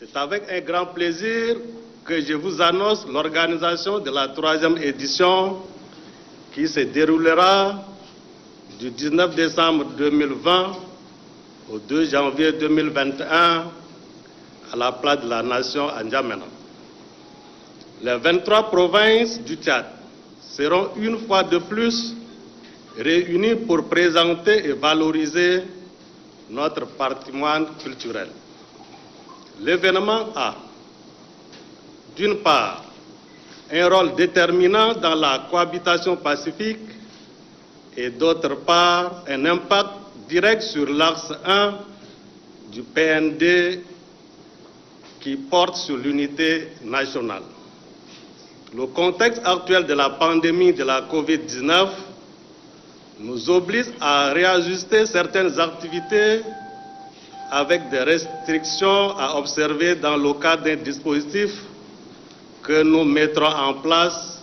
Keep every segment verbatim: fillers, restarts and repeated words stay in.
C'est avec un grand plaisir que je vous annonce l'organisation de la troisième édition qui se déroulera du dix-neuf décembre deux mille vingt au deux janvier deux mille vingt et un à la place de la nation à N'Djamena. Les vingt-trois provinces du Tchad seront une fois de plus réunies pour présenter et valoriser notre patrimoine culturel. L'événement a, d'une part, un rôle déterminant dans la cohabitation pacifique et d'autre part, un impact direct sur l'axe un du P N D qui porte sur l'unité nationale. Le contexte actuel de la pandémie de la COVID dix-neuf nous oblige à réajuster certaines activités avec des restrictions à observer dans le cadre d'un dispositif que nous mettrons en place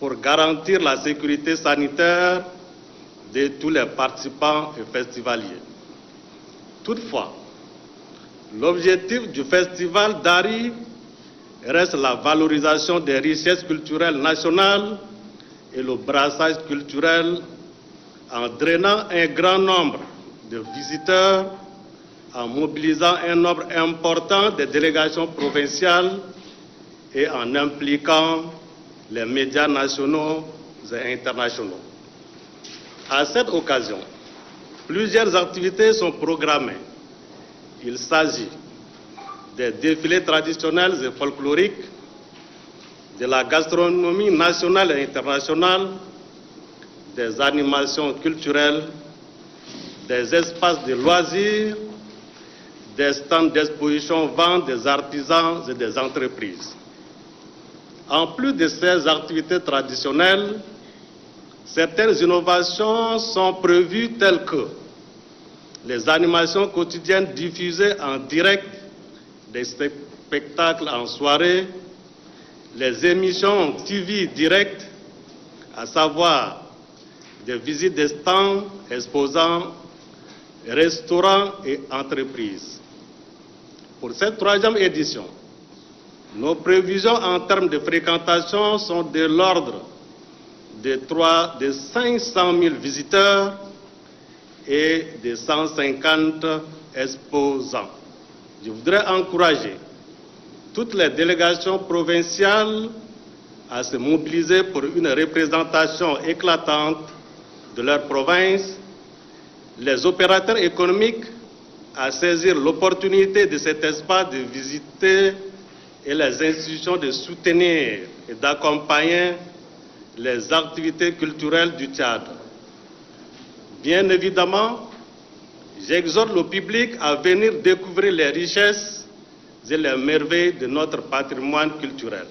pour garantir la sécurité sanitaire de tous les participants et festivaliers. Toutefois, l'objectif du festival DARY reste la valorisation des richesses culturelles nationales et le brassage culturel en drainant un grand nombre de visiteurs, en mobilisant un nombre important de délégations provinciales et en impliquant les médias nationaux et internationaux. À cette occasion, plusieurs activités sont programmées. Il s'agit des défilés traditionnels et folkloriques, de la gastronomie nationale et internationale, des animations culturelles, des espaces de loisirs, des stands d'exposition vente des artisans et des entreprises. En plus de ces activités traditionnelles, certaines innovations sont prévues telles que les animations quotidiennes diffusées en direct, des spectacles en soirée, les émissions T V directes, à savoir des visites de stands, exposants, restaurants et entreprises. Pour cette troisième édition, nos prévisions en termes de fréquentation sont de l'ordre de, de cinq cent mille visiteurs et de cent cinquante exposants. Je voudrais encourager toutes les délégations provinciales à se mobiliser pour une représentation éclatante de leur province, les opérateurs économiques à saisir l'opportunité de cet espace de visiter et les institutions de soutenir et d'accompagner les activités culturelles du Tchad. Bien évidemment, j'exhorte le public à venir découvrir les richesses et les merveilles de notre patrimoine culturel.